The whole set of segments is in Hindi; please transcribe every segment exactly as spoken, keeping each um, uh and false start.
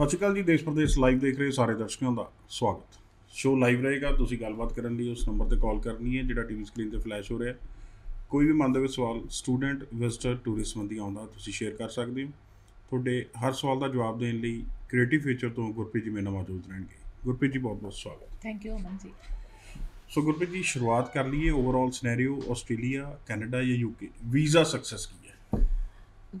सत श्रीकाल जी, देश प्रदेश लाइव देख रहे सारे दर्शकों का स्वागत। शो लाइव रहेगा, तुसीं गलबात करन लई उस नंबर पर कॉल करनी है जिहड़ा टीवी स्क्रीन पर फ्लैश हो रहा है। कोई भी मन दे सवाल स्टूडेंट विजिटर टूरिस्ट संबंधी आउंदा तुसीं शेयर कर सकते हो। तुहाडे हर सवाल का जवाब देने लई क्रिएटिव फ्यूचर तो गुरप्रीत जी मेरे नाल मौजूद रहेंगे। गुरप्रीत जी बहुत बहुत स्वागत। Thank you Aman ji. So Gurpreet ji, शुरुआत कर लीए। ओवरऑल सिनेरियो ऑस्ट्रेलिया कैनेडा या यूके, वीज़ा सक्सैस की है?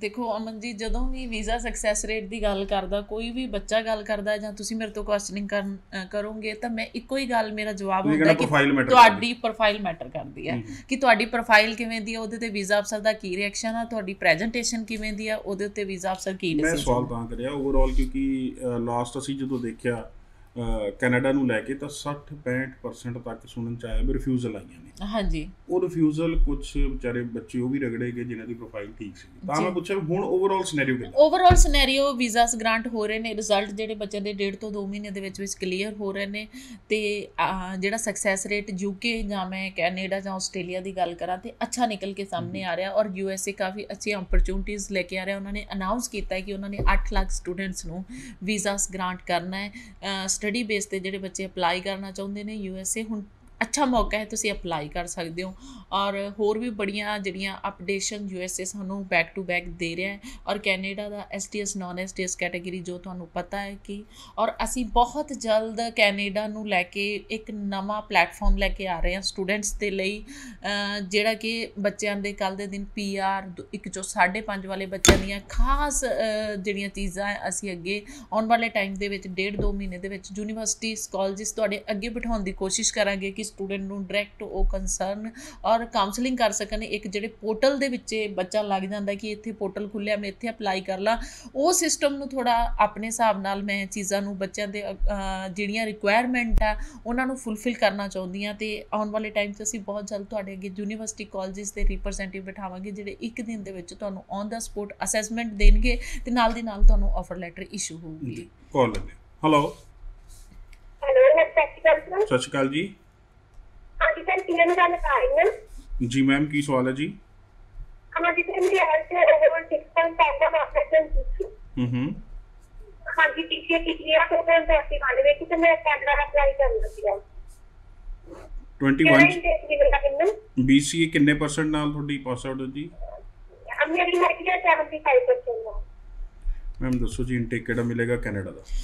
देखो अमन जी, जदों भी वीज़ा सक्सैस रेट की गल करदा कोई भी बच्चा गल करदा जां तुसीं मेरे तो क्वेश्चनिंग कर करोगे तो मैं इक्को ही गल, मेरा जवाब होंदा कि तुहाडी प्रोफाइल मैटर करदी है कि तुहाडी प्रोफाइल किवें दी है, उहदे ते वीज़ा अफसर दा की रिएक्शन है, तुहाडी प्रेजेंटेशन किवें दी है, उहदे ते वीज़ा अफसर की डिसीजन। मैं सवाल तां करिया ओवरऑल क्योंकि लास्ट असीं जदों देखिया ਕੈਨੇਡਾ ਨੂੰ ਲੈ ਕੇ ਤਾਂ ਸੱਠ ਪੈਂਹਠ ਪਰਸੈਂਟ ਤੱਕ ਸੁਣਨ ਚ ਆਇਆ ਵੀ ਰਿਫਿਊਜ਼ਲ ਆਈਆਂ ਨੇ। ਹਾਂਜੀ, ਉਹ ਰਿਫਿਊਜ਼ਲ ਕੁਝ ਵਿਚਾਰੇ ਬੱਚੇ ਉਹ ਵੀ ਰਗੜੇ ਗਏ ਜਿਨ੍ਹਾਂ ਦੀ ਪ੍ਰੋਫਾਈਲ ਠੀਕ ਸੀ। ਤਾਂ ਮੈਂ ਪੁੱਛਿਆ ਹੁਣ ਓਵਰਆਲ ਸਿਨੈਰੀਓ ਕਿਦਾਂ? ਓਵਰਆਲ ਸਿਨੈਰੀਓ ਵੀਜ਼ਾਸ ਗ੍ਰਾਂਟ ਹੋ ਰਹੇ ਨੇ, ਰਿਜ਼ਲਟ ਜਿਹੜੇ ਬੱਚਿਆਂ ਦੇ ਡੇਢ ਤੋਂ ਦੋ ਮਹੀਨੇ ਦੇ ਵਿੱਚ ਵਿੱਚ ਕਲੀਅਰ ਹੋ ਰਹੇ ਨੇ। ਤੇ ਜਿਹੜਾ ਸਕਸੈਸ ਰੇਟ ਯੂਕੇ ਜਾਂ ਮੈਂ ਕੈਨੇਡਾ ਜਾਂ ਆਸਟ੍ਰੇਲੀਆ ਦੀ ਗੱਲ ਕਰਾਂ ਤੇ ਅੱਛਾ ਨਿਕਲ ਕੇ ਸਾਹਮਣੇ ਆ ਰਿਹਾ। ਔਰ ਯੂ ਐਸ ਏ ਕਾਫੀ ਅੱਛੀਆਂ ਓਪਰਚੁਨਿਟੀਜ਼ ਲੈ ਕੇ ਆ ਰਿਹਾ। ਉਹਨਾਂ ਨੇ ਅਨਾਊਂਸ ਕੀਤਾ ਹੈ ਕਿ ਉਹਨਾਂ ਨੇ ਅੱਠ ਲੱਖ ਸਟੂਡੈਂਟਸ ਨੂੰ ਵੀਜ਼ਾਸ ਗ੍ਰਾਂਟ ਕਰਨਾ ਹੈ। ਸਟੱਡੀ ਬੇਸ 'ਤੇ ਜਿਹੜੇ ਬੱਚੇ ਅਪਲਾਈ ਕਰਨਾ ਚਾਹੁੰਦੇ ਨੇ ਯੂ ਐਸ ਏ, ਹੁਣ अच्छा मौका है, तुसीं अप्लाई कर सकते हो। और होर भी बड़िया जिहड़ियां अपडेशन यू एस ए सानूं बैक टू बैक दे रहा है। और कैनेडा का S T S non S T S category जो तुहानूं पता है कि, और असी बहुत जल्द कैनेडा नूं लैके एक नवा प्लेटफॉर्म लैके आ रहे हैं स्टूडेंट्स के लिए, जिहड़ा कि बच्चों के कल के दिन पी आर एक चो साढ़े पाँच वाले बच्चों दियां खास जिहड़ियां चीज़ां असी अगे आने वाले टाइम के डेढ़ दो महीने के यूनिवर्सिटी कॉलेजिस तुहाडे अगे बिठाउण दी कोशिश करांगे कि स्टूडेंट नूं डायरैक्ट वो कंसर्न और काउंसलिंग कर सकन। एक जिहड़े पोर्टल दे विच बच्चा लग जाता कि इत्थे पोर्टल खुलिया मैं इत्थे अपलाई कर ला, वो सिस्टम नूं थोड़ा अपने हिसाब नाल मैं चीज़ां नूं बच्चों दे जिहड़ियां रिक्वायरमेंट आ उहनां नूं फुलफिल करना चाहुंदी आं। ते आउण वाले टाइम च असीं बहुत जल्द तुहाडे अगे यूनिवर्सिटी कॉलेजिस दे रिप्रेजेंटेटिव बिठावांगे जिहड़े एक दिन दे विच तुहानूं ऑन द स्पॉट असैसमेंट देणगे ते नाल दी नाल तुहानूं ऑफर लैटर इशू होऊगी। कॉल ले। हेलो हेलो, सत श्री अकाल जी। जी मैम, की सवाल है जी? हां जी सर, मेरी हेल्थ ओवरऑल छह पॉइंट पाँच का ऑपरेशन थी। हम्म, हां जी पीसीए की क्रिया को मैं ऐसे वाले में कि मैं कैनेडा अप्लाई करना थी। इक्कीस बीसीए कितने परसेंट नाल थोड़ी पास आउट हो जी? हमने अभी मेडिकल पचहत्तर परसेंट है। मैम दसो जी, इनटेक केड़ा मिलेगा कैनेडा का?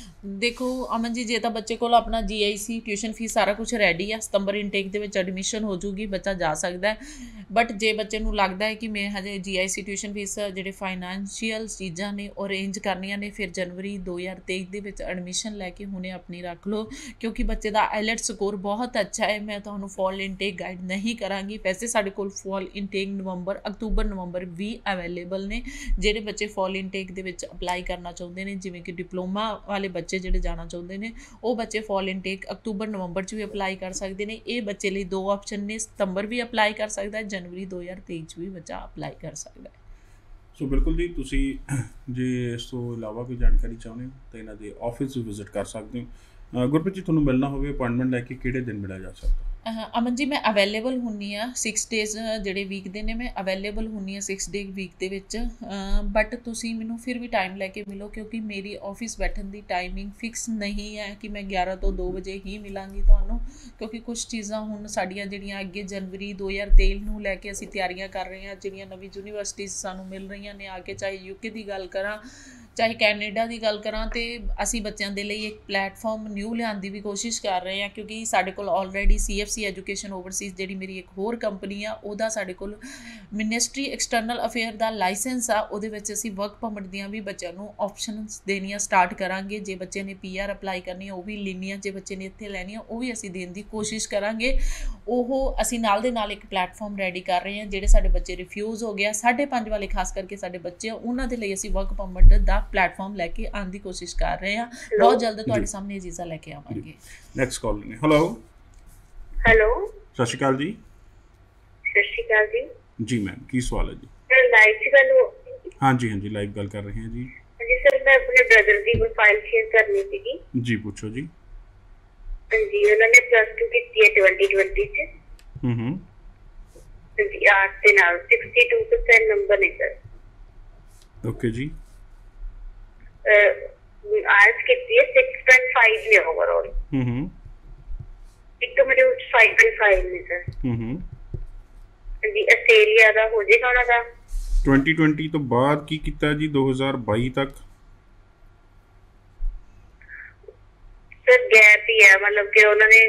देखो अमन जी, जे तो बच्चे को अपना जी आई सी ट्यूशन फीस सारा कुछ रेडी है, सितंबर इनटेक दे विच एडमिशन हो जूगी, बच्चा जा सकता है। बट जे बच्चे नूं लगदा है कि मैं हजे G I C tuition fees जिहड़े फाइनैंशियल चीज़ां ने अरेंज करनियां ने, फिर जनवरी दो हज़ार तेईस दे विच एडमिशन लैके हुणे अपनी रख लो, क्योंकि बच्चे का आइलैट्स स्कोर बहुत अच्छा है। मैं तुहानूं फॉल इनटेक गाइड नहीं करांगी। वैसे साडे कोल फॉल इनटेक नवंबर अक्तूबर नवंबर भी अवेलेबल ने। जिहड़े बच्चे फॉल इनटेक दे विच अपलाई करना चाहते हैं, जिमें कि डिप्लोमा वाले बच्चे जिहड़े जाना चाहते हैं, वो बच्चे फॉल इनटेक अक्तूबर नवंबर च भी अपलाई कर सकते हैं। ये बच्चे लिए दो ऑप्शन ने, सितंबर भी अपलाई कर सकता है, जनवरी दो हज़ार तेईस भी बच्चा अपलाई कर सकता है। सो so, बिल्कुल जी, तुसी जे इस तो इलावा कोई जानकारी चाहते हो तो इन्हां दे ऑफिस विजिट कर सकते हो। गुरप्रीत जी, तुहानूं मिलना होवे अपॉइंटमेंट लैके किहड़े दिन मिला जा सकदा? अमन जी, मैं अवेलेबल होनी आ सिक्स डेज जिहड़े वीक दे ने, मैं अवेलेबल होनी आ सिक्स डे वीक दे विच। बट तुसी मैनू फिर भी टाइम लैके मिलो, क्योंकि मेरी ऑफिस बैठन की टाइमिंग फिक्स नहीं है कि मैं ग्यारह तो दो बजे ही मिलांगी तुहानूं, क्योंकि कुछ चीज़ां हुण साडियां जिहड़ियां अगे जनवरी दो हज़ार तेईस नूं लैके असीं तैयारियां कर रहे हां, जिहड़ियां नवी यूनिवर्सिटीज़ सानूं मिल रहीआं ने आके, चाहे यूके की गल करां चाहे कैनेडा की गल करां। तो असी बच्चों के लिए एक प्लेटफॉर्म न्यू लियान की भी कोशिश कर रहे हैं, क्योंकि साढ़े कोल already C F C education overseas ji मेरी एक होर कंपनी आ, उहदा साढ़े कोल मिनिस्ट्री एक्सटर्नल अफेयर का लाइसेंस आ, उहदे विच असी वर्क परमिट दियां भी बच्चों को ऑप्शनस देनियां स्टार्ट करांगे। जे बच्चे ने पी आर अपलाई करनी है वो भी लेनी, जे बच्चे ने इत्थे लैनी है वो भी असी देण दी कोशिश करांगे। ओहो असी नाल दे नाल एक प्लेटफॉर्म रेडी कर रहे हैं, जिहड़े साढ़े बच्चे रिफ्यूज़ हो गया साढ़े पाँच वाले खास करके साढ़े बच्चे उन्हां दे लई असी वर्क परमिट दा प्लेटफॉर्म लेके आने की कोशिश कर रहे हैं। बहुत जल्द तुम्हारे सामने चीज़ा लेके आवांगे। Next call. हेलो हेलो, सत श्री अकाल जी। सत श्री अकाल जी। जी मैम, की सवाल है जी? सर लाइव से गल हो? हां जी, हां जी लाइव गल कर रहे हैं जी। जी सर, मैं अपने ब्रदर की प्रोफाइल शेयर करनी थी जी। पूछो जी। जी, उन्होंने प्लस टू की ट्वेंटी ट्वेंटी से हम्म हम्म जी आठ से नाल बासठ परसेंट नंबर निकल। ओके जी, आज कितनी है सिक्स पॉइंट फाइव में ओवरऑल। हम्म एक तो मेरे उस फाइव पॉइंट फाइव में सर। हम्म जी ऑस्ट्रेलिया का हो जाएगा ना का ट्वेंटी ट्वेंटी तो बाद की कितना जी दो हज़ार बाईस तक सर गैप ही है, मतलब कि उन्होंने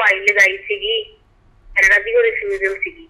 फाइल लगाई सीगी कनाडा दी और रिफ्यूजल सीगी।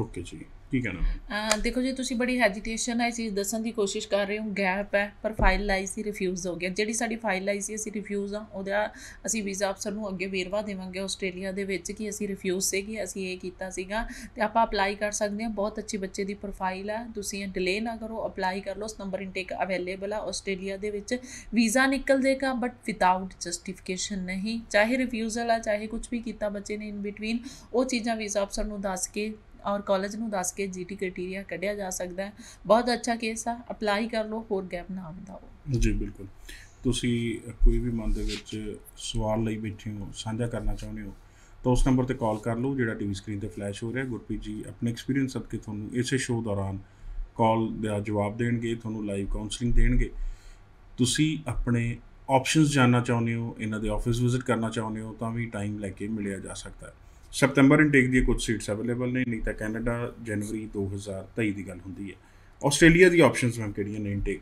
ओके जी ठीक है ना। देखो जी तुसी बड़ी हैजिटेशन है चीज़ दसन की कोशिश कर रहे हो, गैप है पर फाइल लाई सी रिफ्यूज़ हो गया, जिहड़ी साडी फाइल लाई सी असी रिफ्यूज़ हाँ उहदा असी वीज़ा अफसर नूं अगे वेरवा देवांगे आस्ट्रेलिया दे विच कि असी रिफ्यूज़ से कि असी ये कीता सीगा ते आपां अपलाई कर सकदे हां। बहुत अच्छे बच्चे की प्रोफाइल है, तुसी डिले ना करो अपलाई कर लो। नंबर इनटेक अवेलेबल है आस्ट्रेलिया दे विच, वीज़ा निकल देगा बट विदाउट जस्टिफिकेशन नहीं, चाहे रिफ्यूज़ल है चाहे कुछ भी कीता बच्चे ने इन बिटवीन वो चीज़ां वीज़ा अफसर नूं दस के और कॉलेज में दस के जी टी क्राइटेरिया कढ़िया जा सकता है। बहुत अच्छा केस है, अपलाई कर लो होर गैप ना आंदा हो जी। बिल्कुल तुसी कोई भी मन दे विच सवाल लई बैठे हो साझा करना चाहुंदे हो तो उस नंबर ते कॉल कर लो जिहड़ा टीवी स्क्रीन ते फ्लैश हो रहा है। गुरप्रीत जी अपने एक्सपीरियंस सदके तुहानूं इसे शो दौरान कॉल दा जवाब देणगे, तुहानूं लाइव काउंसलिंग देणगे। तुसी अपने ऑप्शनस जानना चाहुंदे हो, इन्हां दे ऑफिस विजिट करना चाहुंदे हो तां भी टाइम लैके मिलिया जा सकता है। सितंबर इनटेक दी कुछ सीट्स अवेलेबल ने, नहीं तो कैनेडा जनवरी दो हज़ार तेई की गल होंदी है। ऑस्ट्रेलिया दी ऑप्शनस मैम किहड़ियां ने इनटेक?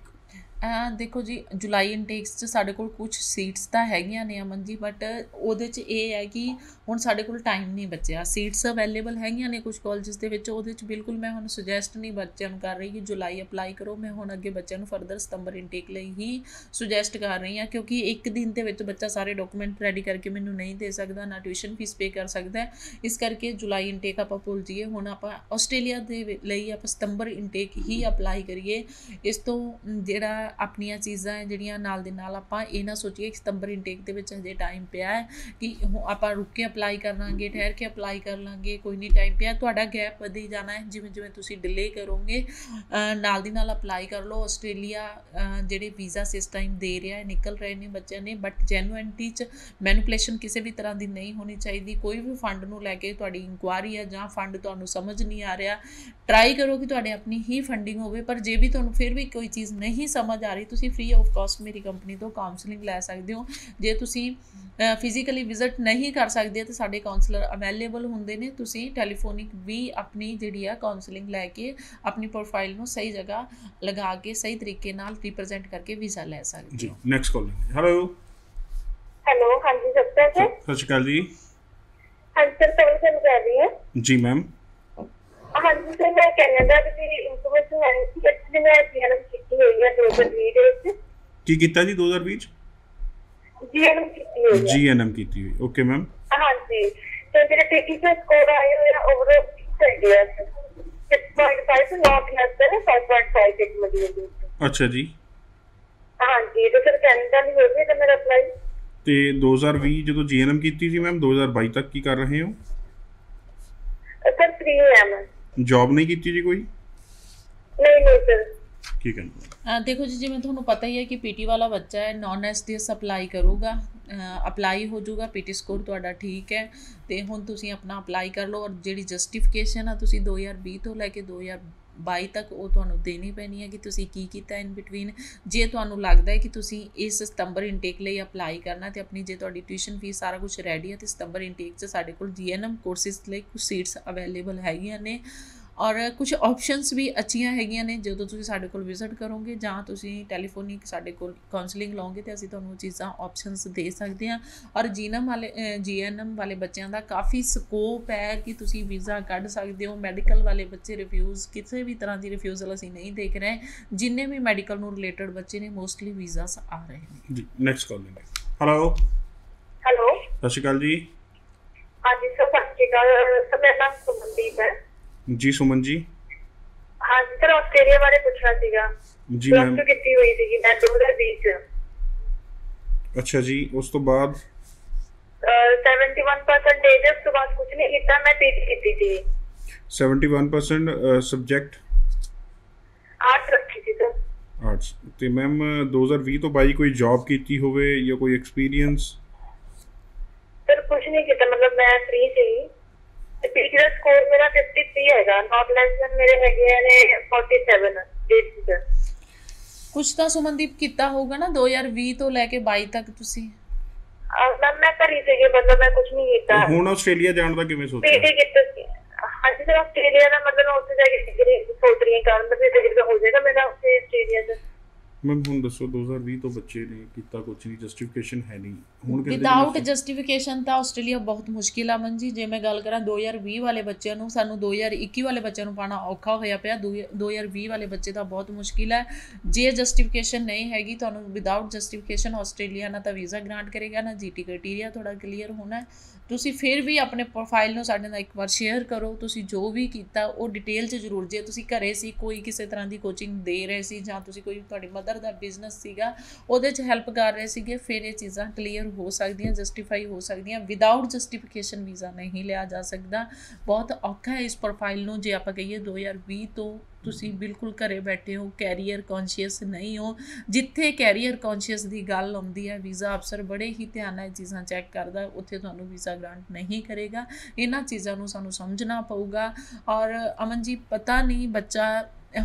देखो जी जुलाई इनटेक्स साढ़े को कुछ सीट्स तो हैगियां ने अमन जी, बट उहदे च एह है कि हुण साढ़े कोल टाइम नहीं बचया। सीट्स अवेलेबल हैगियां ने कुछ कॉलेजेस दे विच, उहदे च बिल्कुल मैं हुण सुजैसट नहीं बच्चों नूं कर रही कि जुलाई अपलाई करो। मैं हुण अगे बच्चों नूं फरदर सितंबर इनटेक लई ही सुजैसट कर रही हाँ, क्योंकि एक दिन दे विच बच्चा सारे डॉकूमेंट रैडी करके मैनूं नहीं दे सकदा, ना ट्यूशन फीस पे कर सकदा, इस करके जुलाई इनटेक आपां भुल जाइए। हुण आपां आस्ट्रेलिया दे लई आपां सितंबर इनटेक ही अपलाई करिए। इस तों जिहड़ा अपनिया चीज़ा है जिहड़ियां नाल दे नाल आपां इह ना सोचिए कि सितंबर इनटेक दे विच अजे टाइम पिया है कि आपां रुक के अपलाई कर लांगे, ठहर के अपलाई कर लांगे, कोई नहीं टाइम पिया। तुहाडा गैप वधी जाना है जिवें जिवें तुसीं डिले करोगे, नाल दी नाल अपलाई कर लो। आस्ट्रेलिया जिहड़े वीज़ा सिस्टम दे रहा है निकल रहे ने बच्चों ने, बट जेनुइनिटी च मैनिपुलेशन किसी भी तरह की नहीं होनी चाहिए। कोई भी फंड नूं लैके तुहाडी इंक्वायरी है जां फंड तुहानूं समझ नहीं आ रहा, ट्राई करो कि तुहाडे अपनी ही फंडिंग होवे। पर जे भी तुहानूं फिर भी कोई चीज़ नहीं समझ आ रही तुसी फ्री ऑफ कॉस्ट मेरी कंपनी तो काउंसलिंग लै सकदे हो। जे तुसी फिजिकली विजिट नहीं कर सकदे तो साडे काउंसलर अवेलेबल हुंदे ने, तुसी टैलीफोनिक भी अपनी जिहड़ी आ काउंसलिंग लैके अपनी प्रोफाइल नूं सही जगह लगा के सही तरीके नाल रिप्रेजेंट करके वीज़ा लै सकदे हो। Next call. हेलो हेलो हां जी सर सत श्री अकाल जी। हां सर सर्विस कर रही है जी मैम। हां जी सर मैं कनाडा दी इंफॉर्मेशन है कि मैं जीएनएम की हुई है दो हज़ार बीस ਵਿੱਚ। ਕੀ ਕੀਤਾ ਜੀ दो हज़ार बीस जीएनएम ਕੀਤੀ ਹੋਈ ਹੈ। जीएनएम ਕੀਤੀ ਹੋਈ। Okay ma'am. हां जी तो मेरे टेकी का स्कोर आया हुआ ओवरऑल कर दिया सिक्स पॉइंट फाइव से नॉट लगता है फाइव पॉइंट फाइव एक मॉड्यूल। अच्छा जी। हां जी तो सर कनाडा में हो गया मेरा अप्लाई ਤੇ दो हज़ार बीस ਜਦੋਂ जीएनएम ਕੀਤੀ ਸੀ ਮੈਮ दो हज़ार बाईस ਤੱਕ ਕੀ ਕਰ ਰਹੇ ਹੋ? सर फ्री है मैं। जॉब नहीं की जी कोई? नहीं नहीं सर। ठीक है। देखो जी जी मैं थोड़ा पता ही है कि पीटी वाला बच्चा है, non S D S apply करूँगा, अपलाई हो जाऊगा, पीटी स्कोर थोड़ा ठीक है तो हुण तुसीं अपना अपलाई कर लो। और जिहड़ी जस्टिफिकेशन है तुसीं दो हज़ार बीस तो लैके दो हज़ार बाई तक वो तुहानूं देनी पैनी है कि तुसीं की कीता इन बिटवीन। जे तुहानूं लगदा है कि तुसीं इस सितंबर इनटेक लिए अपलाई करना तो अपनी जे तुहाडी ट्यूशन फीस सारा कुछ रैडी है तो सितंबर इनटेक च साडे कोल जीएनएम कोर्सेस लिए कुछ सीट्स अवेलेबल हैगियां ने और कुछ ऑप्शनस भी अच्छियां हैगियां ने। जदों तुसीं साडे कोल विजिट करोगे जां तुसीं टैलीफोनिक साडे कोल काउंसलिंग लओगे तो असीं तुहानूं चीज़ां ऑप्शनस दे सकदे हां। और जीएनएम वाले जीएनएम वाले बच्चों का काफ़ी स्कोप है कि तुसीं वीज़ा कढ़ सकदे हो। मैडिकल वाले बच्चे रिफ्यूज़ किसी भी तरह की रिफ्यूज़ल असीं नहीं देख रहे, जिन्ने भी मैडिकल नूं रिलेटेड बच्चे ने मोस्टली वीज़ा आ रहे हैं। Next call. हेलो हेलो सत श्री अकाल जी। हाँ जी सर सत श्री अकाल सर मेरा नाम सुमनदीप है जी। सुमन जी। हाँ जी सर ऑस्ट्रेलिया बारे पूछना सीगा जी मैम। तो कितनी हुई थी मैं दो हज़ार बीस। अच्छा जी उस तो बाद इकहत्तर परसेंट उस तो बाद कुछ नहीं किया मैं पीटी की थी। इकहत्तर परसेंट सब्जेक्ट आर्ट्स रखी थी सर। आर्ट्स तो मैम दो हज़ार बीस तो भाई कोई जॉब की होवे या कोई एक्सपीरियंस? सर कुछ नहीं किया, मतलब मैं फ्री थी। पिछला स्कोर मेरा तिरेपन हैगा, नॉट लेस देन मेरे हैगे ने सैंतालीस। कुछ तो सुमनदीप किता होगा ना दो हज़ार बीस तो लेके बाईस तक ਤੁਸੀਂ अब मैं करी से के मतलब मैं कुछ नहीं ਕੀਤਾ ਹੁਣ ਆਸਟ੍ਰੇਲੀਆ ਜਾਣ ਦਾ ਕਿਵੇਂ ਸੋਚਿਆ ਪੀਟੀ ਕੀਤਾ ਸੀ ਹਾਂ ਜੀ ਸਰ ਆਸਟ੍ਰੇਲੀਆ ਦਾ ਮਤਲਬ ਉੱਥੇ ਜਾ ਕੇ ਡਿਗਰੀ ਸੋਚ ਰਹੀ ਹਾਂ ਕਰਨ ਦਾ ਫਿਰ ਡਿਗਰੀ ਹੋ ਜਾਏਗਾ ਮੇਰਾ ਉੱਥੇ ਆਸਟ੍ਰੇਲੀਆ ਚ ਮੈਂ ਹੁਣ ਦੱਸੋ दो हज़ार बीस ਤੋਂ ਬੱਚੇ ਨੇ ਕੀਤਾ ਕੁਝ ਨਹੀਂ ਜਸਟੀਫਿਕੇਸ਼ਨ ਹੈ ਨਹੀਂ ਹੁਣ ਕਹਿੰਦੇ ਵਿਦਆਊਟ ਜਸਟੀਫਿਕੇਸ਼ਨ ਤਾਂ ਆਸਟ੍ਰੇਲੀਆ ਬਹੁਤ ਮੁਸ਼ਕਿਲ ਆ ਮੰਜੀ ਜੇ ਮੈਂ ਗੱਲ ਕਰਾਂ दो हज़ार बीस ਵਾਲੇ ਬੱਚਿਆਂ ਨੂੰ ਸਾਨੂੰ दो हज़ार इक्कीस ਵਾਲੇ ਬੱਚਿਆਂ ਨੂੰ ਪਾਣਾ ਔਖਾ ਹੋਇਆ ਪਿਆ दो हज़ार बीस ਵਾਲੇ ਬੱਚੇ ਦਾ ਬਹੁਤ ਮੁਸ਼ਕਿਲ ਹੈ ਜੇ ਜਸਟੀਫਿਕੇਸ਼ਨ ਨਹੀਂ ਹੈਗੀ ਤੁਹਾਨੂੰ ਵਿਦਆਊਟ ਜਸਟੀਫਿਕੇਸ਼ਨ ਆਸਟ੍ਰੇਲੀਆ ਨਾ ਤਾਂ ਵੀਜ਼ਾ ਗ੍ਰਾਂਟ ਕਰੇਗਾ ਨਾ ਜੀਟੀ ਕ੍ਰਾਈਟੇਰੀਆ ਤੁਹਾਡਾ ਕਲੀਅਰ ਹੋਣਾ ਹੈ ਤੁਸੀਂ ਫਿਰ ਵੀ ਆਪਣੇ ਪ੍ਰੋਫਾਈਲ ਨੂੰ ਸਾਡੇ ਨਾਲ ਇੱਕ ਵਾਰ ਸ਼ੇਅਰ ਕਰੋ ਤੁਸੀਂ ਜੋ ਵੀ ਕੀਤਾ ਉਹ ਡਿਟੇਲ 'ਚ ਜ਼ਰੂਰ ਜੇ ਤੁਸੀਂ ਘਰੇ ਸੀ ਕੋਈ ਕਿਸੇ ਤਰ੍ਹਾਂ ਦੀ ਕੋਚਿੰਗ ਦੇ ਰਹੇ ਸੀ ਜਾਂ ਤੁਸੀਂ ਕੋਈ ਤੁਹਾਡੀ ਮਦਰ ਦਾ ਬਿਜ਼ਨਸ ਸੀਗਾ ਉਹਦੇ 'ਚ ਹੈਲਪ ਕਰ ਰਹੇ ਸੀਗੇ ਫਿਰ ਇਹ ਚੀਜ਼ਾਂ ਕਲੀਅਰ ਹੋ ਸਕਦੀਆਂ ਜਸਟੀਫਾਈ ਹੋ ਸਕਦੀਆਂ ਵਿਦਆਊਟ ਜਸਟੀਫਿਕੇਸ਼ਨ ਵੀਜ਼ਾ ਨਹੀਂ ਲਿਆ ਜਾ ਸਕਦਾ ਬਹੁਤ ਔਖਾ ਹੈ ਇਸ ਪ੍ਰੋਫਾਈਲ ਨੂੰ ਜੇ ਆਪਾਂ ਕਹੀਏ दो हज़ार बीस ਤੋਂ ਤੁਸੀਂ ਬਿਲਕੁਲ ਘਰੇ ਬੈਠੇ ਹੋ ਕੈਰੀਅਰ ਕੌਨਸ਼ੀਅਸ ਨਹੀਂ ਹੋ ਜਿੱਥੇ ਕੈਰੀਅਰ ਕੌਨਸ਼ੀਅਸ ਦੀ ਗੱਲ ਆਉਂਦੀ ਹੈ ਵੀਜ਼ਾ ਅਫਸਰ ਬੜੇ ਹੀ ਧਿਆਨ ਨਾਲ ਚੀਜ਼ਾਂ ਚੈੱਕ ਕਰਦਾ ਉੱਥੇ ਤੁਹਾਨੂੰ ਵੀਜ਼ਾ ਗ੍ਰਾਂਟ ਨਹੀਂ ਕਰੇਗਾ ਇਹਨਾਂ ਚੀਜ਼ਾਂ ਨੂੰ ਸਾਨੂੰ ਸਮਝਣਾ ਪਊਗਾ ਔਰ ਅਮਨ ਜੀ ਪਤਾ ਨਹੀਂ ਬੱਚਾ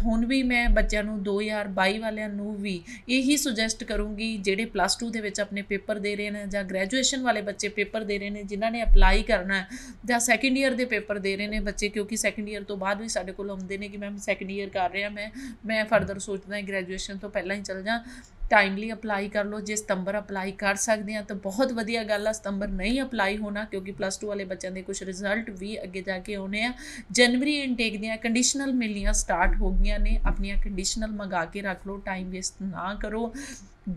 ਹੁਣ ਵੀ ਮੈਂ ਬੱਚਿਆਂ ਨੂੰ दो हज़ार बाईस ਵਾਲਿਆਂ ਨੂੰ ਵੀ ਇਹੀ ਸੁਜੈਸਟ ਕਰੂੰਗੀ ਜਿਹੜੇ ਪਲੱਸ टू ਦੇ ਵਿੱਚ ਆਪਣੇ ਪੇਪਰ ਦੇ ਰਹੇ ਨੇ ਜਾਂ ਗ੍ਰੈਜੂਏਸ਼ਨ ਵਾਲੇ ਬੱਚੇ ਪੇਪਰ ਦੇ ਰਹੇ ਨੇ ਜਿਨ੍ਹਾਂ ਨੇ ਅਪਲਾਈ ਕਰਨਾ ਜਾਂ ਸੈਕਿੰਡ ਈਅਰ ਦੇ ਪੇਪਰ ਦੇ ਰਹੇ ਨੇ ਬੱਚੇ ਕਿਉਂਕਿ ਸੈਕਿੰਡ ਈਅਰ ਤੋਂ ਬਾਅਦ ਵੀ ਸਾਡੇ ਕੋਲ ਆਉਂਦੇ ਨੇ ਕਿ ਮੈਮ ਸੈਕਿੰਡ ਈਅਰ ਕਰ ਰਿਹਾ ਮੈਂ ਮੈਂ ਫਰਦਰ ਸੋਚਦਾ ਗ੍ਰੈਜੂਏਸ਼ਨ ਤੋਂ ਪਹਿਲਾਂ ਹੀ ਚੱਲ ਜਾ टाइमली अपलाई कर लो जे सितंबर अपलाई कर सकते हैं तो बहुत वधिया गल आ सितंबर नहीं अपलाई होना क्योंकि प्लस टू वाले बच्चों के कुछ रिजल्ट भी अगे जाके आने हैं जनवरी इनटेक दियाँ कंडीशनल मिलनियाँ स्टार्ट हो गई ने अपन कंडीशनल मंगा के रख लो टाइम वेस्ट ना करो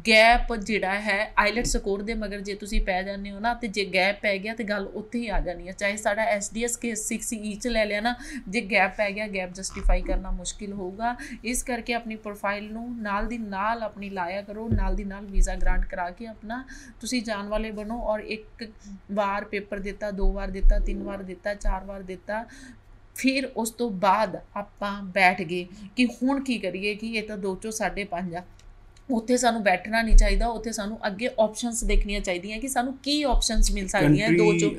गैप जिहड़ा है आइलेट स्कोर के मगर जे तुसी पै जाने हो ना तो जे गैप पै गया तो गल उत्थे ही आ जानी है चाहे साडा S D S case six ई च ले लिया ना जे गैप पै गया गैप जस्टिफाई करना मुश्किल होगा इस करके अपनी प्रोफाइल नूं नाल दी नाल अपनी लाया करो नाल दी नाल वीज़ा ग्रांट करा के अपना तुसी जान वाले बनो और एक बार पेपर दिता दो बार दिता तीन बार दिता चार बार दिता फिर उस तो बाद आपां बैठ गए कि हुण की करिए कि ये तो दो चो साढ़े पंज आ ਉੱਥੇ ਸਾਨੂੰ ਬੈਠਣਾ ਨਹੀਂ ਚਾਹੀਦਾ ਉੱਥੇ ਸਾਨੂੰ ਅੱਗੇ ਆਪਸ਼ਨਸ ਦੇਖਣੀਆਂ ਚਾਹੀਦੀਆਂ ਕਿ ਸਾਨੂੰ ਕੀ ਆਪਸ਼ਨਸ ਮਿਲ ਸਕਦੀਆਂ ਦੋ ਚੋ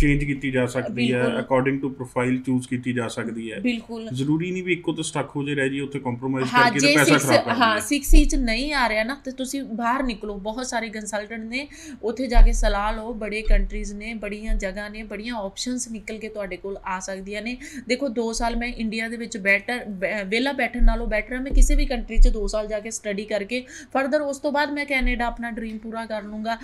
ਚੇਂਜ ਕੀਤੀ ਜਾ ਸਕਦੀ ਹੈ ਅਕੋਰਡਿੰਗ ਟੂ ਪ੍ਰੋਫਾਈਲ ਚੂਜ਼ ਕੀਤੀ ਜਾ ਸਕਦੀ ਹੈ ਬਿਲਕੁਲ ਜ਼ਰੂਰੀ ਨਹੀਂ ਵੀ ਇੱਕੋ ਤੇ ਸਟਕ ਹੋ ਜੇ ਰਹਿ ਜੀ ਉੱਥੇ ਕੰਪਰੋਮਾਈਜ਼ ਕਰਕੇ ਤੇ ਪੈਸਾ ਖਰਾਬ ਕਰ ਹਾਂ छह सी ਚ ਨਹੀਂ ਆ ਰਿਹਾ ਨਾ ਤੇ ਤੁਸੀਂ ਬਾਹਰ ਨਿਕਲੋ ਬਹੁਤ ਸਾਰੇ ਕੰਸਲਟੈਂਟ ਨੇ ਉੱਥੇ ਜਾ ਕੇ ਸਲਾਹ ਲਓ ਬੜੇ ਕੰਟਰੀਜ਼ ਨੇ ਬੜੀਆਂ ਜਗ੍ਹਾ ਨੇ ਬੜੀਆਂ ਆਪਸ਼ਨਸ ਨਿਕਲ ਕੇ ਤੁਹਾਡੇ ਕੋਲ ਆ ਸਕਦੀਆਂ ਨੇ ਦੇਖੋ दो ਸਾਲ ਮੈਂ ਇੰਡੀਆ ਦੇ ਵਿੱਚ ਬੈਟਰ ਵਿਹਲਾ ਬੈਠਣ ਨਾਲੋਂ ਬੈਟਰ ਮੈਂ ਕਿਸੇ ਵੀ ਕੰਟਰੀ ਚ दो ਸਾਲ ਜਾ ਕੇ ਸਟੱਡੀ ਕਰਕੇ ਫਰਦਰ ਉਸ ਤੋਂ ਬਾਅਦ ਮੈਂ ਕੈਨੇਡਾ ਆਪਣਾ ਡ੍ਰੀਮ ਪੂਰਾ ਕਰ ਲੂੰਗਾ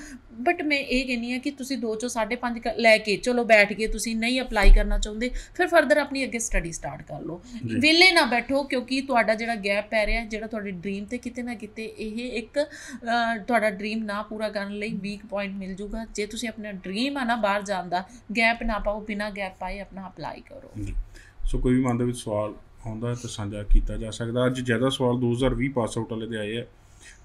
ਬਟ ਮੈਂ ਇਹ ਕਹਿੰਦੀ ਹਾਂ ਕਿ ਤੁਸੀਂ दो ਚੋਂ साढ़े पाँच ਲੈ ਕੇ चलो बैठ गए तुसी नहीं अप्लाई करना चाहते फिर फरदर अपनी अगे स्टडी स्टार्ट कर लो वेले ना बैठो क्योंकि तुहाडा जिहड़ा गैप पै रहा है जिहड़ा तुहाडे ड्रीम ते किते ना किते इह एक तुहाडा ड्रीम ना पूरा करन लई वीक पॉइंट मिल जूगा जे तुसी अपना ड्रीम आ ना बाहर जाण दा गैप ना पाओ बिना गैप पाए अपना अपलाई करो सो कोई भी मन दे विच सवाल आउंदा तां सांझा कीता जा सकदा अज ज़्यादा सवाल दो हज़ार बीस पास आउट वाले दे आए है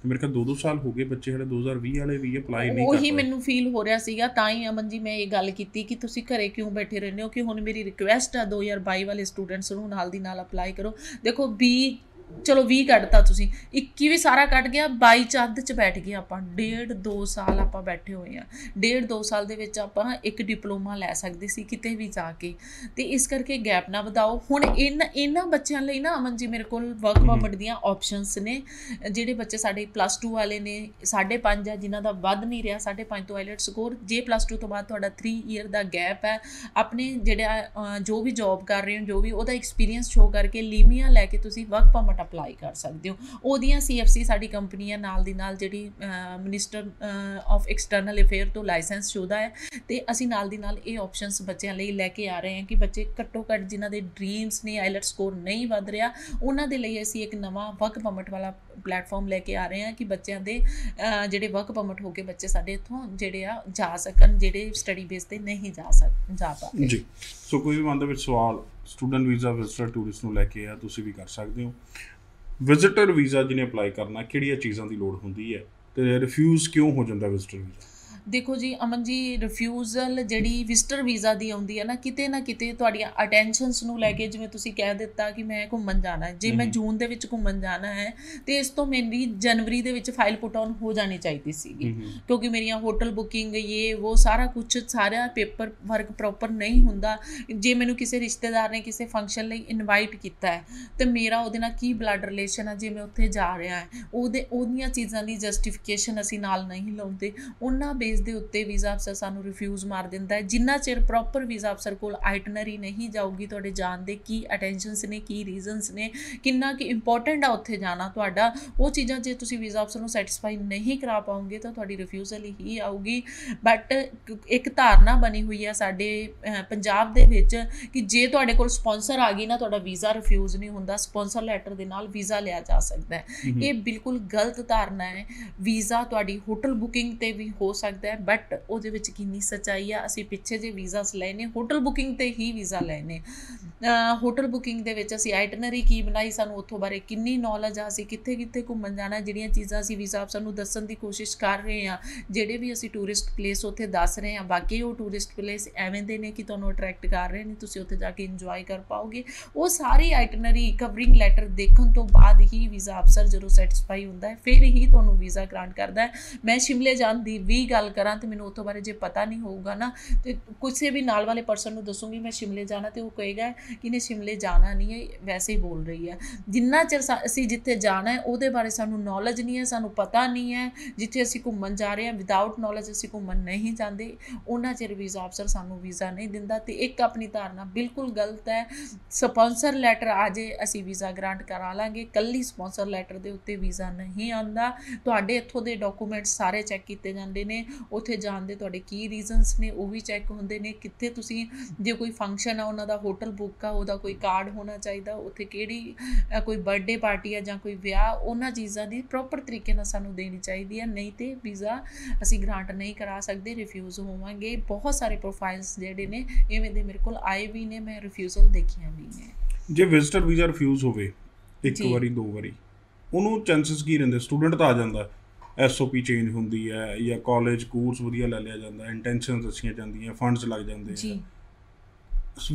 ਮੇਰੇ ਕੋਲ दो दो साल हो गए बच्चे ਜਿਹੜੇ दो हज़ार बीस ਵਾਲੇ ਵੀ ਅਪਲਾਈ ਨਹੀਂ ਕਰਦੇ ਉਹੀ ਮੈਨੂੰ ਫੀਲ ਹੋ ਰਿਹਾ ਸੀਗਾ ਤਾਂ ਹੀ ਅਮਨ ਜੀ ਮੈਂ ਇਹ ਗੱਲ ਕੀਤੀ ਕਿ ਤੁਸੀਂ ਘਰੇ ਕਿਉਂ ਬੈਠੇ ਰਹਿੰਦੇ ਹੋ ਕਿ ਹੁਣ ਮੇਰੀ ਰਿਕੁਐਸਟ ਆ दो हज़ार बाईस ਵਾਲੇ ਸਟੂਡੈਂਟਸ ਨੂੰ ਨਾਲ ਦੀ ਨਾਲ ਅਪਲਾਈ ਕਰੋ ਦੇਖੋ बीस ਚਲੋ बीस ਕੱਢਤਾ ਤੁਸੀਂ इक्कीस ਵੀ ਸਾਰਾ ਕੱਢ ਗਿਆ बाईस ਚ ਅੱਧ ਚ ਬੈਠ ਗਏ ਆਪਾਂ डेढ़ दो साल ਆਪਾਂ ਬੈਠੇ ਹੋਏ ਆ डेढ़ दो साल ਦੇ ਵਿੱਚ ਆਪਾਂ ਇੱਕ ਡਿਪਲੋਮਾ ਲੈ ਸਕਦੇ ਸੀ ਕਿਤੇ ਵੀ ਜਾ ਕੇ ਤੇ ਇਸ ਕਰਕੇ ਗੈਪ ਨਾ ਵਧਾਓ ਹੁਣ ਇਹਨਾਂ ਇਹਨਾਂ ਬੱਚਿਆਂ ਲਈ ਨਾ ਅਮਨ ਜੀ ਮੇਰੇ ਕੋਲ ਵਰਕ ਪਰਮਿਟ ਦੀਆਂ ਆਪਸ਼ਨਸ ਨੇ ਜਿਹੜੇ ਬੱਚੇ ਸਾਡੇ ਪਲੱਸ टू ਵਾਲੇ ਨੇ साढ़े पाँच ਆ ਜਿਨ੍ਹਾਂ ਦਾ ਵੱਧ ਨਹੀਂ ਰਿਹਾ साढ़े पाँच ਤੋਂ ਆਈਲੈਟ ਸਕੋਰ ਜੇ ਪਲੱਸ टू ਤੋਂ ਬਾਅਦ ਤੁਹਾਡਾ तीन ਈਅਰ ਦਾ ਗੈਪ ਹੈ ਆਪਣੇ ਜਿਹੜਾ ਜੋ ਵੀ ਜੌਬ ਕਰ ਰਹੇ ਹੋ ਜੋ ਵੀ ਉਹਦਾ ਐਕਸਪੀਰੀਅੰਸ ਸ਼ੋ ਕਰਕੇ ਲੀਮੀਆ ਲੈ ਕੇ ਤੁਸੀਂ ਵਰਕ ਪਰਮਿਟ ਅਪਲਾਈ ਕਰ ਸਕਦੇ ਹੋ ਉਹਦੀਆਂ ਸੀ ਐਫ ਸੀ ਸਾਡੀ ਕੰਪਨੀ ਹੈ ਨਾਲ ਦੀ ਨਾਲ ਜਿਹੜੀ ਮਿਨਿਸਟਰ ਆਫ ਐਕਸਟਰਨਲ ਅਫੇਅਰ ਤੋਂ ਲਾਇਸੈਂਸ ਸ਼ੁਦਾ ਹੈ ਅਤੇ ਅਸੀਂ ਨਾਲ ਦੀ ਨਾਲ ਇਹ ਆਪਸ਼ਨਸ ਬੱਚਿਆਂ ਲਈ ਲੈ ਕੇ ਆ ਰਹੇ ਹਾਂ ਕਿ ਬੱਚੇ ਘੱਟੋ ਘੱਟ ਜਿਨ੍ਹਾਂ ਦੇ ਡਰੀਮਸ ਨੇ ਆਈਲੈਟ ਸਕੋਰ ਨਹੀਂ ਵੱਧ ਰਿਹਾ ਉਹਨਾਂ ਦੇ ਲਈ ਅਸੀਂ ਇੱਕ ਨਵਾਂ ਵਰਕ ਪਰਮਿਟ ਵਾਲਾ ਪਲੈਟਫਾਰਮ ਲੈ ਕੇ ਆ ਰਹੇ ਹਾਂ ਕਿ ਬੱਚਿਆਂ ਦੇ ਜਿਹੜੇ ਵਰਕ ਪਰਮਿਟ ਹੋ ਕੇ ਬੱਚੇ ਸਾਡੇ ਇੱਥੋਂ ਜਿਹੜੇ ਆ ਜਾ ਸਕਣ ਜਿਹੜੇ ਸਟੱਡੀ ਬੇਸ 'ਤੇ ਨਹੀਂ ਜਾ ਸਕ ਜਾ ਪਾ ਰਹੇ ਜੀ ਸੋ ਕੋਈ ਵੀ ਮਨ ਦੇ ਵਿੱਚ ਸਵਾਲ स्टूडेंट वीज़ा विजिटर टूरिस्ट को लैके आ तुसी भी कर सकते हो विजिटर वीज़ा जिन्हें अपलाई करना किहड़ियां चीज़ों की लोड़ होंदी है तो रिफ्यूज़ क्यों हो जाता विजिटर वीज़ा देखो जी अमन जी, रिफ्यूजल जिहड़ी विजिटर वीज़ा दी आउंदी है ना, किते ना किते तुहाडियां अटेंशनस नूं लैके, जिवें तुसीं कह दित्ता कि मैं घूमन जाना है, जे मैं जून दे विच घूमन जाना है तो इस तो मेरी जनवरी दे विच फाइल पुट ऑन हो जानी चाहिदी सीगी, क्योंकि मेरियां होटल बुकिंग ये वो सारा कुछ सारा पेपर वर्क प्रॉपर नहीं हुंदा। जे मैनूं किसी रिश्तेदार ने किसी फंक्शन लई इनवाइट कीता है तो मेरा उहदे नाल की ब्लड रिलेशन है, जे मैं उत्थे जा रिहा है उहदे उहदियां चीज़ां दी जस्टिफिकेशन असीं नाल नहीं लाउंदे, उन्हां बेस दे उत्ते वीज़ा अफसर सानू रिफ्यूज़ मार दिंदा है। जिन्ना चिर प्रॉपर वीज़ा अफसर कोल आइटनरी नहीं जाऊगी, तुहाडे जान दे की अटेंशनस ने, की रीजनस ने, किन्ना कि इंपोर्टेंट आ उत्थे जाना तुहाडा, वो चीज़ां जे तुसीं वीज़ा अफसर नूं सैटिस्फाई नहीं करा पाओगे तो तुहाडी रिफ्यूज़ल ही आऊगी। बट एक धारणा बनी हुई है साडे पंजाब दे विच कि जे तुहाडे कोल स्पॉन्सर आ गई ना, तुहाडा वीज़ा रिफ्यूज़ नहीं हुंदा, स्पॉन्सर लैटर दे नाल वीज़ा लिया जा सकदा है। ये बिल्कुल गलत धारणा है। वीज़ा तुहाडी होटल बुकिंग ते भी हो सकदा, बट उसदे विच कितनी सच्चाई है। असी पिछे जे वीज़ा लैने होटल बुकिंग ते ही वीज़ा लैने, होटल बुकिंग दे विच असी आइटनरी की बनाई, सानू उत्थों बारे कितनी नॉलेज आ, असी कित्थे कित्थे घूमन जाना, जिहड़ियां चीज़ां असी वीज़ा अफसर नूं दस्सण दी कोशिश कर रहे हैं, जिहड़े भी असी टूरिस्ट प्लेस उत्थे दस रहे हैं, बाकी वो टूरिस्ट प्लेस एवें दे ने कि तुहानूं अट्रैक्ट कर रहे हैं, तुसीं उत्थे जाके इंजॉय कर पाओगे। वो सारी आइटनरी कवरिंग लैटर देखण तो बाद ही वीज़ा अफसर जदों सैटिस्फाई हुंदा है फिर ही तुहानूं वीज़ा ग्रांट करदा है। मैं शिमले जाण दी भी गल करा तो मैं उस बारे जो पता नहीं होगा ना, तो किसी भी नाल वाले परसन को दसूँगी मैं शिमले जाना तो वो कहेगा कि इन्हें शिमले जाना नहीं है, वैसे ही बोल रही है। जिन्ना चिर असी जिथे जाना है वो बारे सानू नॉलेज नहीं है, सानू पता नहीं है, जिथे असी घूमन जा रहे हैं विदाउट नॉलेज असी घूमन नहीं जाते, उन्ना चिर वीज़ा अफसर सानू वीज़ा नहीं दिंदा। तो एक अपनी धारणा बिल्कुल गलत है। स्पॉन्सर लैटर आ जाए असी वीज़ा ग्रांट करा लाँगे, कल्ली स्पॉन्सर लैटर के उत्ते वीज़ा नहीं आंदा। तुहाडे इत्थों दे डॉकूमेंट सारे चैक किए जाते हैं, उत्थे जाण दे तुहाडे की रीजनस ने वो भी चैक होंदे ने, कित्थे तुसीं जे कोई फंक्शन आ उन्हां दा होटल बुक आ उहदा कोई कार्ड होना चाहिदा, उत्थे किहड़ी कोई बर्थडे पार्टी आ जां कोई विआह, उन्हां चीज़ां दी प्रॉपर तरीके नाल सानूं देनी चाहिदी है, नहीं ते वीज़ा असीं ग्रांट नहीं करा सकदे, रिफ्यूज़ होवांगे। बहुत सारे प्रोफाइल्स जिहड़े ने इवें दे मेरे कोल आए भी ने, मैं रिफ्यूज़ल देखियां भी ने। जे विजिटर वीज़ा रिफ्यूज़ होवे इक वारी दो वारी उहनूं चांसेस की रहिंदे? स्टूडेंट तां आ जांदा, एस ओ पी चेंज होंदी है या कॉलेज कोर्स वधिया ले लिया जाता है, इंटेंशनस अच्छी जाती फंड्स लग जाते हैं,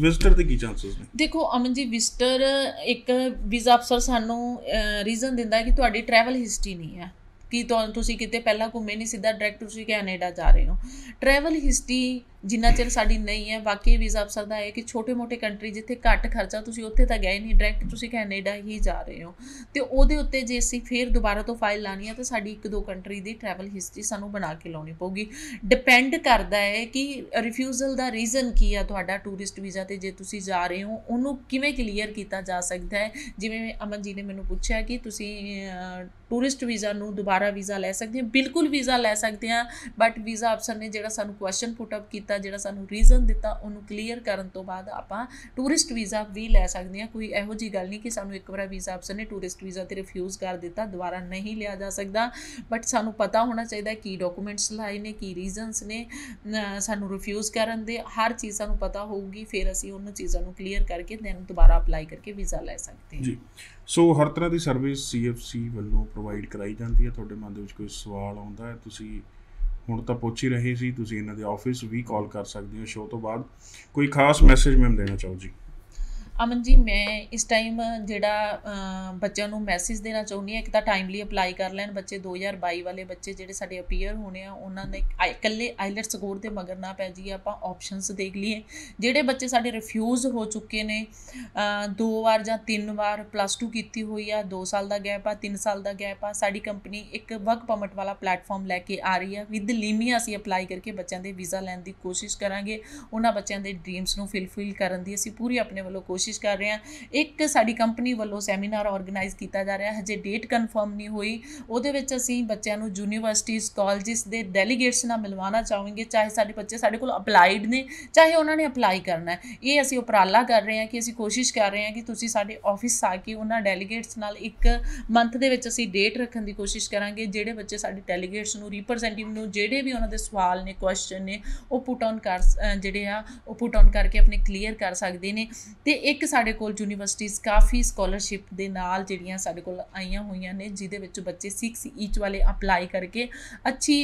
विजिटर दे की चांसेस ने? देखो अमन जी, विजिटर एक वीज़ा अफसर सानू रीजन दिंदा है कि तुहाडी ट्रैवल हिस्ट्री नहीं है, कि तुसीं किते पहला घूमे नहीं, सीधा डायरैक्ट तुसीं कैनेडा जा रहे हो। ट्रैवल हिस्ट्री जिन्ना चिर साड़ी नहीं है, बाकी वीज़ा अफसर का है कि छोटे मोटे कंट्री जिथे घट खर्चा, तुसीं उत्थे तां गए नहीं, डायरैक्ट तुसीं कैनेडा ही जा रहे हो, तो उहदे उत्ते जे असीं फिर दोबारा तो फाइल लानी है तो साड़ी एक दो कंट्री की ट्रैवल हिस्ट्री सानू बना के लाउणी पऊगी। डिपेंड करता है कि रिफ्यूज़ल का रीजन की है तुहाडा टूरिस्ट वीज़ा ते, जे तुसीं जा रहे हो उहनूं किवें क्लीयर किया जा सकता है। जिवें अमन जी ने मैनूं पूछा कि तुसीं टूरिस्ट वीज़ा नूं दोबारा वीज़ा लै सकदे हो, बिल्कुल वीज़ा लै सकदे आ, बट वीज़ा अफसर ने जिहड़ा सानू क्वेश्चन पुटअप किया, जिहड़ा सानू रीजन दिता, उन्होंने क्लीयर करन तो बाद आपां टूरिस्ट वीज़ा भी लै सकदे आ। कोई इहो जी गल नहीं कि सानू एक बार वीज़ा अफसर ने टूरिस्ट वीज़ा ते रिफ्यूज़ कर दिता, दोबारा नहीं लिया जा सकदा, बट सानू पता होना चाहिदा की डॉकूमेंट्स लाए ने, की रीजनस ने सानू रिफ्यूज़ करन दे, हर चीज़ सानू पता होगी, फिर असी उन्हां चीज़ां नू क्लीयर करके दैन दोबारा अपलाई करके वीज़ा लै सकदे जी। सो हर तरह की सर्विस सी एफ सी वल्लों प्रोवाइड कराई जाती है। तुहाडे मन दे विच कोई सवाल आउंदा है, तुसीं ਹੁਣ ਤਾਂ ਪੁੱਛ ਹੀ ਰਹੇ ਸੀ, ਤੁਸੀਂ ਇਹਨਾਂ ਦੇ ਆਫਿਸ ਵੀ ਕਾਲ ਕਰ ਸਕਦੇ ਹੋ ਸ਼ੋਅ ਤੋਂ ਬਾਅਦ। ਕੋਈ ਖਾਸ ਮੈਸੇਜ ਮੈਮ ਦੇਣਾ ਚਾਹੋ ਜੀ? ਅਮਨ ਜੀ, ਮੈਂ ਇਸ ਟਾਈਮ ਜਿਹੜਾ ਬੱਚਿਆਂ ਨੂੰ ਮੈਸੇਜ ਦੇਣਾ ਚਾਹੁੰਦੀ ਹਾਂ, ਇੱਕ ਤਾਂ ਟਾਈਮਲੀ ਅਪਲਾਈ ਕਰ ਲੈਣ ਬੱਚੇ, ਦੋ ਹਜ਼ਾਰ ਬਾਈ ਵਾਲੇ ਬੱਚੇ ਜਿਹੜੇ ਸਾਡੇ ਅਪੀਅਰ ਹੋਣੇ ਆ ਉਹਨਾਂ ਦੇ ਇਕੱਲੇ ਆਈਲੈਟ ਸਕੋਰ ਦੇ ਮਗਰ ਨਾ ਪੈ ਜਾਈਏ, ਆਪਾਂ ਆਪਸ਼ਨਸ ਦੇਖ ਲਈਏ। ਜਿਹੜੇ ਬੱਚੇ ਸਾਡੇ ਰਿਫਿਊਜ਼ ਹੋ ਚੁੱਕੇ ਨੇ, ਦੋ ਵਾਰ ਜਾਂ ਤਿੰਨ ਵਾਰ ਪਲੱਸ ਟੂ ਕੀਤੀ ਹੋਈ ਆ, ਦੋ ਸਾਲ ਦਾ ਗੈਪ ਆ, ਤਿੰਨ ਸਾਲ ਦਾ ਗੈਪ ਆ, ਸਾਡੀ ਕੰਪਨੀ ਇੱਕ ਵਰਕ ਪਰਮਿਟ ਵਾਲਾ ਪਲੈਟਫਾਰਮ ਲੈ ਕੇ ਆ ਰਹੀ ਆ, ਵਿਦ ਲੀਮੀਆ ਅਸੀਂ ਅਪਲਾਈ ਕਰਕੇ ਬੱਚਿਆਂ ਦੇ ਵੀਜ਼ਾ ਲੈਣ ਦੀ ਕੋਸ਼ਿਸ਼ ਕਰਾਂਗੇ, ਉਹਨਾਂ ਬੱਚਿਆਂ ਦੇ ਡਰੀਮਸ ਨੂੰ ਫਿਲਫਿਲ ਕਰਨ ਦੀ ਅਸੀਂ ਪੂਰੀ ਆਪਣੇ ਵੱਲੋਂ ਕੋਸ਼ਿਸ਼ कोशिश कर रहे हैं। एक साड़ी कंपनी वालों सैमीनार ऑर्गेनाइज किया जा रहा है, हजे डेट कन्फर्म नहीं हुई, उहदे विच असीं बच्चों को यूनीवर्सिटीज़ कॉलेजिस के डेलीगेट्स नाल मिलवाना चाहेंगे, चाहे साडे बच्चे साडे कोल अपलाइड ने, चाहे उन्होंने अपलाई करना है। ये असीं उपराला कर रहे हैं कि असीं कोशिश कर रहे हैं कि तुसीं साडे ऑफिस आके उन्हां डेलीगेट्स नाल एक मंथ दे विच असीं डेट रखण दी कोशिश करांगे। जिहड़े बच्चे साडे डेलीगेट्स नूं रिप्रैजेंटेटिव नूं जिहड़े भी उन्हां दे सवाल ने, क्वेश्चन ने, उह पुट ऑन कर जिहड़े आ उह पुट ऑन करके अपने क्लीयर कर सकदे ने। ते एक साढ़े कोल यूनिवर्सिटीज़ काफ़ी स्कॉलरशिप दे नाल जिहड़ियां साढ़े कोल आईयां होईयां ने जिहदे विच बच्चे सिक्स ईच वाले अपलाई करके अच्छी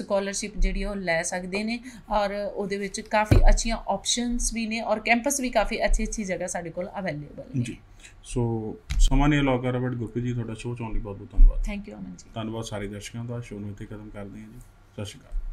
स्कॉलरशिप जिहड़ी ओह लै सकदे ने और उहदे विच काफ़ी अच्छियां ऑप्शनस भी ने और कैंपस भी काफ़ी अच्छी अच्छी जगह साढ़े कोल अवेलेबल ने। सो सामान्य लॉकर अवॉर्ड गुरप्रीत जी थोड़ा शो चाहने बहुत बहुत धन्यवाद। Thank you Aman ji. धन्यवाद सारे दर्शकों का। शो में इतने खत्म करते हैं जी। सत श्री अकाल।